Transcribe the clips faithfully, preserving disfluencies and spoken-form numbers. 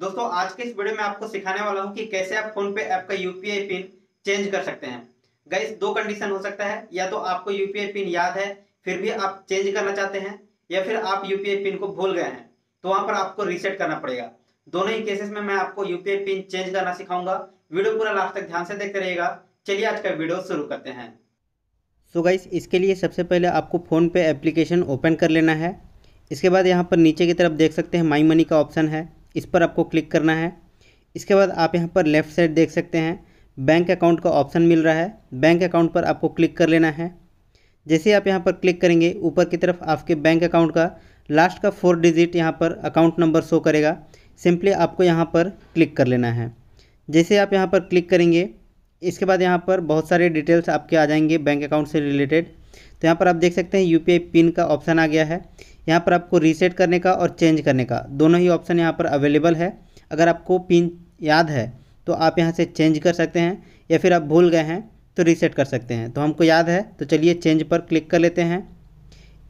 दोस्तों आज के इस वीडियो में आपको सिखाने वाला हूं कि कैसे आप फोन पे ऐप का यूपीआई पिन चेंज कर सकते हैं। गाइस दो कंडीशन हो सकता है, या तो आपको यूपीआई पिन याद है फिर भी आप चेंज करना चाहते हैं, या फिर आप यूपीआई पिन को भूल गए हैं तो वहां पर आपको रीसेट करना पड़ेगा। दोनों ही केसेस में मैं आपको यूपीआई पिन चेंज करना सिखाऊंगा। वीडियो पूरा लास्ट तक ध्यान से देखते रहिएगा। चलिए आज का वीडियो शुरू करते हैं। सो गाइस इसके लिए सबसे पहले आपको फोन पे एप्लीकेशन ओपन कर लेना है। इसके बाद यहाँ पर नीचे की तरफ देख सकते हैं माई मनी का ऑप्शन है, इस पर आपको क्लिक करना है। इसके बाद आप यहाँ पर लेफ़्ट साइड देख सकते हैं बैंक अकाउंट का ऑप्शन मिल रहा है, बैंक अकाउंट पर आपको क्लिक कर लेना है। जैसे आप यहाँ पर क्लिक करेंगे ऊपर की तरफ आपके बैंक अकाउंट का लास्ट का फोर डिजिट यहाँ पर अकाउंट नंबर शो करेगा, सिंपली आपको यहाँ पर क्लिक कर लेना है। जैसे आप यहाँ पर क्लिक करेंगे इसके बाद यहाँ पर बहुत सारे डिटेल्स आपके आ जाएंगे बैंक अकाउंट से रिलेटेड। तो यहाँ पर आप देख सकते हैं यूपीआई पिन का ऑप्शन आ गया है। यहाँ पर आपको रीसेट करने का और चेंज करने का दोनों ही ऑप्शन यहाँ पर अवेलेबल है। अगर आपको पिन याद है तो आप यहाँ से चेंज कर सकते हैं, या फिर आप भूल गए हैं तो रीसेट कर सकते हैं। तो हमको याद है तो चलिए चेंज पर क्लिक कर लेते हैं।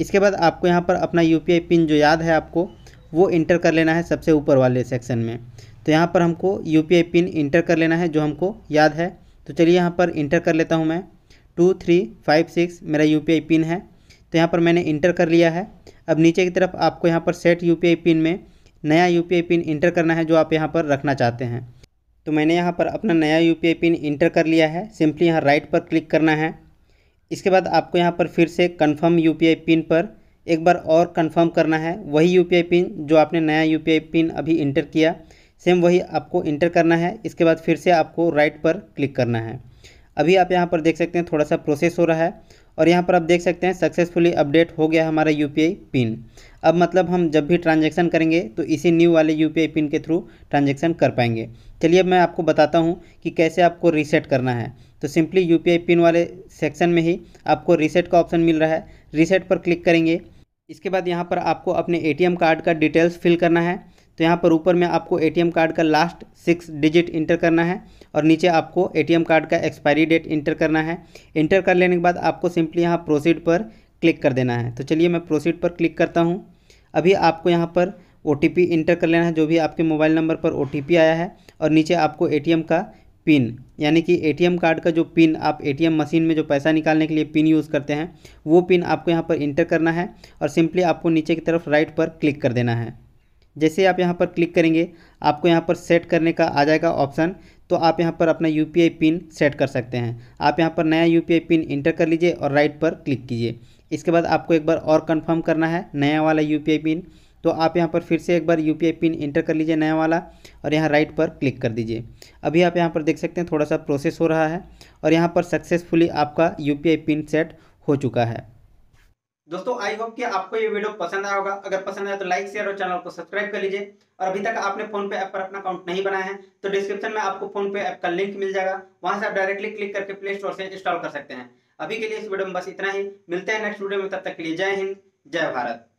इसके बाद आपको यहाँ पर अपना यूपीआई पिन जो याद है आपको वो इंटर कर लेना है सबसे ऊपर वाले सेक्शन में। तो यहाँ पर हमको यूपीआई पिन इंटर कर लेना है जो हमको याद है। तो चलिए यहाँ पर इंटर कर लेता हूँ मैं। टू थ्री फाइव सिक्स मेरा यूपीआई पिन है, तो यहाँ पर मैंने इंटर कर लिया है। अब नीचे की तरफ आपको यहाँ पर सेट यूपीआई पिन में नया यूपीआई पिन इंटर करना है जो आप यहाँ पर रखना चाहते हैं। तो मैंने यहाँ पर अपना नया यूपीआई पिन इंटर कर लिया है, सिंपली यहाँ राइट पर क्लिक करना है। इसके बाद आपको यहाँ पर फिर से कन्फर्म यूपीआई पिन पर एक बार और कन्फर्म करना है, वही यूपीआई पिन जो आपने नया यूपीआई पिन अभी इंटर किया सेम वही आपको इंटर करना है। इसके बाद फिर से आपको राइट पर क्लिक करना है। अभी आप यहाँ पर देख सकते हैं थोड़ा सा प्रोसेस हो रहा है, और यहाँ पर आप देख सकते हैं सक्सेसफुली अपडेट हो गया हमारा यूपीआई पिन। अब मतलब हम जब भी ट्रांजैक्शन करेंगे तो इसी न्यू वाले यूपीआई पिन के थ्रू ट्रांजैक्शन कर पाएंगे। चलिए अब मैं आपको बताता हूँ कि कैसे आपको रीसेट करना है। तो सिंपली यूपीआई पिन वाले सेक्शन में ही आपको रीसेट का ऑप्शन मिल रहा है, रीसेट पर क्लिक करेंगे। इसके बाद यहाँ पर आपको अपने एटीएम कार्ड का डिटेल्स फिल करना है। तो यहाँ पर ऊपर में आपको एटीएम कार्ड का लास्ट सिक्स डिजिट इंटर करना है, और नीचे आपको एटीएम कार्ड का एक्सपायरी डेट इंटर करना है। इंटर कर लेने के बाद आपको सिंपली यहाँ प्रोसीड पर क्लिक कर देना है। तो चलिए मैं प्रोसीड पर क्लिक करता हूँ। अभी आपको यहाँ पर ओटीपी इंटर कर लेना है, जो भी आपके मोबाइल नंबर पर ओटीपी आया है, और नीचे आपको एटीएम का पिन यानी कि एटीएम कार्ड का जो पिन आप एटीएम मशीन में जो पैसा निकालने के लिए पिन यूज़ करते हैं वो पिन आपको यहाँ पर इंटर करना है, और सिंपली आपको नीचे की तरफ राइट पर क्लिक कर देना है। जैसे आप यहाँ पर क्लिक करेंगे आपको यहाँ पर सेट करने का आ जाएगा ऑप्शन, तो आप यहाँ पर अपना यूपीआई पिन सेट कर सकते हैं। आप यहाँ पर नया यूपीआई पिन इंटर कर लीजिए और राइट पर क्लिक कीजिए। इसके बाद आपको एक बार और कंफर्म करना है नया वाला यूपीआई पिन, तो आप यहाँ पर फिर से एक बार यूपीआई पिन इंटर कर लीजिए नया वाला, और यहाँ राइट पर क्लिक कर दीजिए। अभी आप यहाँ पर देख सकते हैं थोड़ा सा प्रोसेस हो रहा है, और यहाँ पर सक्सेसफुली आपका यूपीआई पिन सेट हो चुका है। दोस्तों आई होप कि आपको ये वीडियो पसंद आया होगा। अगर पसंद आया तो लाइक शेयर और चैनल को सब्सक्राइब कर लीजिए, और अभी तक आपने फोनपे ऐप पर अपना अकाउंट नहीं बनाया है तो डिस्क्रिप्शन में आपको फोनपे ऐप का लिंक मिल जाएगा, वहां से आप डायरेक्टली क्लिक करके प्ले स्टोर से इंस्टॉल कर सकते हैं। अभी के लिए इस वीडियो में बस इतना ही, मिलते हैं नेक्स्ट वीडियो में, तब तक के लिए जय हिंद जय भारत।